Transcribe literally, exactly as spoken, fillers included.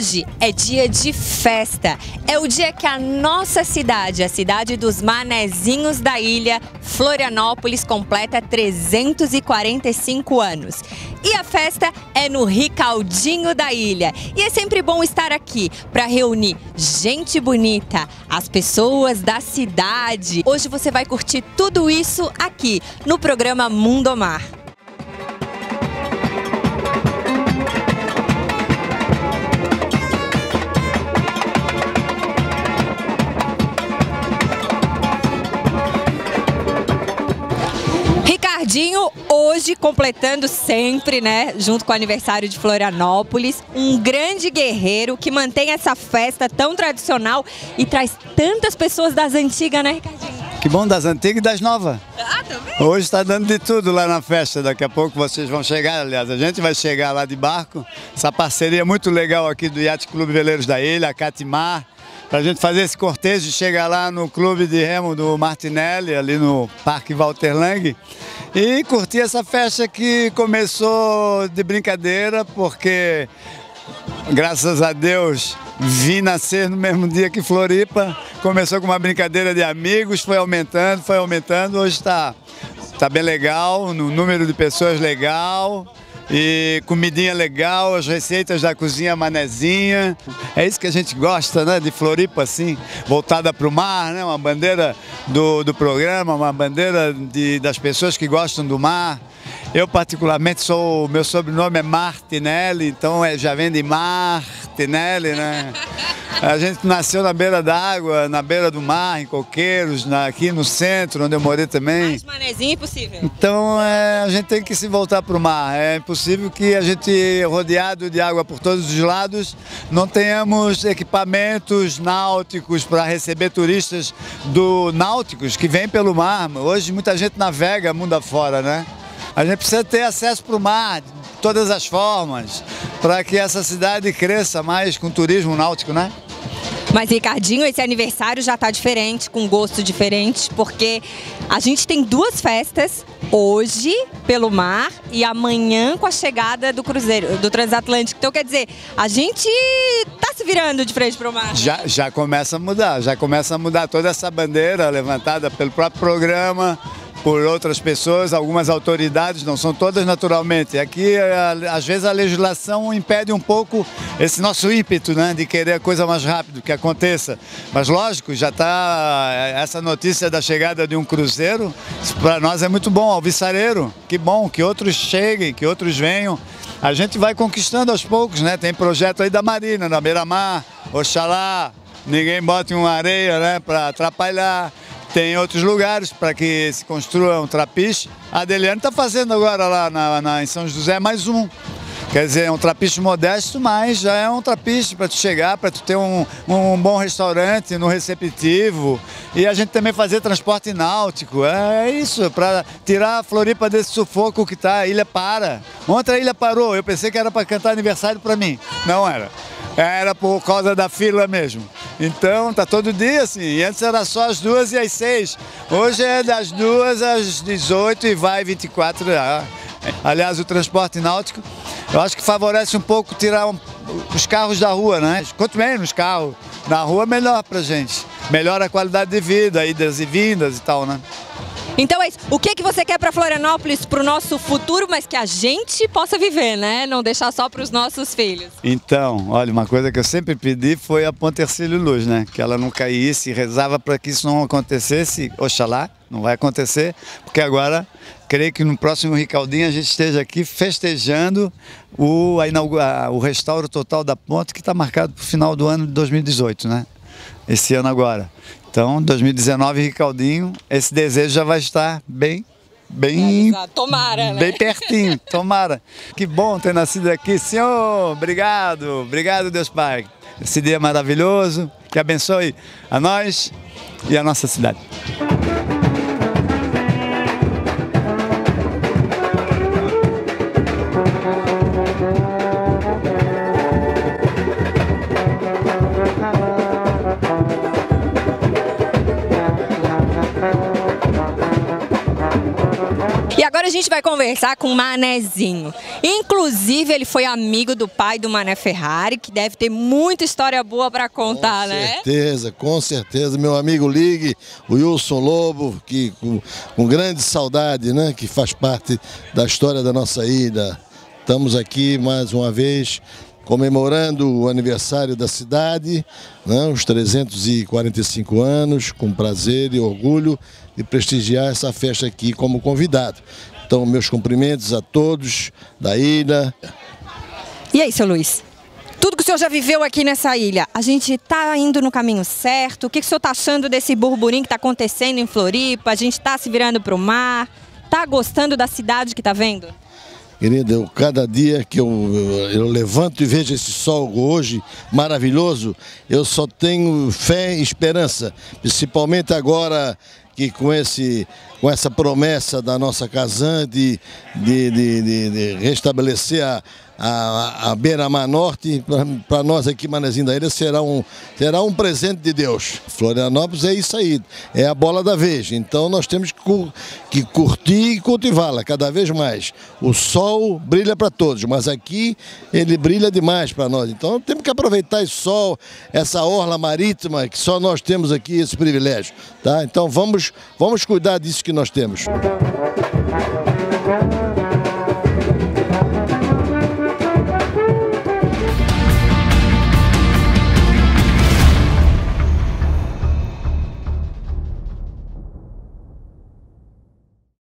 hoje é dia de festa. É o dia que a nossa cidade, a cidade dos Manezinhos da Ilha, Florianópolis, completa trezentos e quarenta e cinco anos. E a festa é no Ricardinho da Ilha. E é sempre bom estar aqui para reunir gente bonita, as pessoas da cidade. Hoje você vai curtir tudo isso aqui no programa Mundo Mar. Ricardinho, hoje completando sempre, né, junto com o aniversário de Florianópolis, um grande guerreiro que mantém essa festa tão tradicional e traz tantas pessoas das antigas, né, Ricardinho? Que bom, das antigas e das novas. Ah, também. Hoje está dando de tudo lá na festa, daqui a pouco vocês vão chegar, aliás, a gente vai chegar lá de barco, essa parceria muito legal aqui do Yacht Club Veleiros da Ilha, a Catimar, para a gente fazer esse cortejo e chegar lá no Clube de Remo do Martinelli, ali no Parque Walter Lang, e curtir essa festa que começou de brincadeira, porque, graças a Deus, vim nascer no mesmo dia que Floripa. Começou com uma brincadeira de amigos, foi aumentando, foi aumentando, hoje está tá bem legal, no número de pessoas legal. E comidinha legal, as receitas da cozinha manezinha. É isso que a gente gosta, né? De Floripa, assim, voltada para o mar, né? Uma bandeira do, do programa, uma bandeira de, das pessoas que gostam do mar. Eu, particularmente, sou, meu sobrenome é Martinelli, então é, já vem de Martinelli, né? A gente nasceu na beira da água, na beira do mar, em Coqueiros, na, aqui no centro, onde eu morei também. Mais manezinho impossível. Então é, a gente tem que se voltar para o mar. É impossível que a gente, rodeado de água por todos os lados, não tenhamos equipamentos náuticos para receber turistas do náuticos que vêm pelo mar. Hoje muita gente navega mundo afora, né? A gente precisa ter acesso para o mar, de todas as formas, para que essa cidade cresça mais com turismo náutico, né? Mas, Ricardinho, esse aniversário já está diferente, com gosto diferente, porque a gente tem duas festas, hoje pelo mar e amanhã com a chegada do cruzeiro, do transatlântico. Então, quer dizer, a gente está se virando de frente para o mar. Já, já começa a mudar, já começa a mudar toda essa bandeira levantada pelo próprio programa, por outras pessoas, algumas autoridades, não são todas naturalmente. Aqui, às vezes, a legislação impede um pouco esse nosso ímpeto, né, de querer a coisa mais rápido, que aconteça. Mas, lógico, já está essa notícia da chegada de um cruzeiro, para nós é muito bom, alvissareiro, que bom, que outros cheguem, que outros venham. A gente vai conquistando aos poucos, né, tem projeto aí da Marina, na Beira Mar, oxalá, ninguém bote uma areia, né, para atrapalhar. Tem outros lugares para que se construa um trapiche. A Adeliane está fazendo agora lá na, na, em São José mais um. Quer dizer, é um trapiche modesto, mas já é um trapiche para tu chegar, para tu ter um, um bom restaurante no receptivo. E a gente também fazer transporte náutico. É isso, para tirar a Floripa desse sufoco que está. A ilha para. Ontem a ilha parou. Eu pensei que era para cantar aniversário para mim. Não era. Era por causa da fila mesmo. Então, tá todo dia assim. E antes era só às duas e às seis. Hoje é das duas às dezoito e vai vinte e quatro. Aliás, o transporte náutico, eu acho que favorece um pouco tirar um, os carros da rua, né? Quanto menos carro na rua, melhor pra gente. Melhora a qualidade de vida, idas e vindas e tal, né? Então é isso. O que, que você quer para Florianópolis, para o nosso futuro, mas que a gente possa viver, né? Não deixar só para os nossos filhos. Então, olha, uma coisa que eu sempre pedi foi a Ponte Hercílio Luz, né? Que ela não caísse, rezava para que isso não acontecesse. Oxalá, não vai acontecer, porque agora, creio que no próximo Ricardinho a gente esteja aqui festejando o, a, o restauro total da ponte, que está marcado para o final do ano de dois mil e dezoito, né? Esse ano agora. Então, dois mil e dezenove, Ricardinho, esse desejo já vai estar bem, bem, tomara, né? Bem pertinho, tomara. Que bom ter nascido aqui, Senhor, obrigado, obrigado, Deus Pai. Esse dia maravilhoso, que abençoe a nós e a nossa cidade. Thank you. E agora a gente vai conversar com o Manézinho. Inclusive, ele foi amigo do pai do Mané Ferrari, que deve ter muita história boa para contar, com né? Com certeza, com certeza. Meu amigo Ligue, o Wilson Lobo, que com, com grande saudade, né? Que faz parte da história da nossa ilha. Estamos aqui mais uma vez comemorando o aniversário da cidade, né, os trezentos e quarenta e cinco anos, com prazer e orgulho de prestigiar essa festa aqui como convidado. Então, meus cumprimentos a todos da ilha. E aí, seu Luiz? Tudo que o senhor já viveu aqui nessa ilha, a gente está indo no caminho certo? O que o senhor está achando desse burburinho que está acontecendo em Floripa? A gente está se virando para o mar? Está gostando da cidade que está vendo? Querida, eu, cada dia que eu, eu, eu levanto e vejo esse sol hoje maravilhoso, eu só tenho fé e esperança, principalmente agora que com, esse, com essa promessa da nossa Casan de, de, de, de, de restabelecer a, a, a Beira Mar Norte, para nós aqui, Manézinho da Ilha, será um, será um presente de Deus. Florianópolis é isso aí, é a bola da vez, então nós temos que, que curtir e cultivá-la cada vez mais. O sol brilha para todos, mas aqui ele brilha demais para nós, então temos que aproveitar esse sol, essa orla marítima que só nós temos aqui, esse privilégio, tá? Então vamos Vamos cuidar disso que nós temos.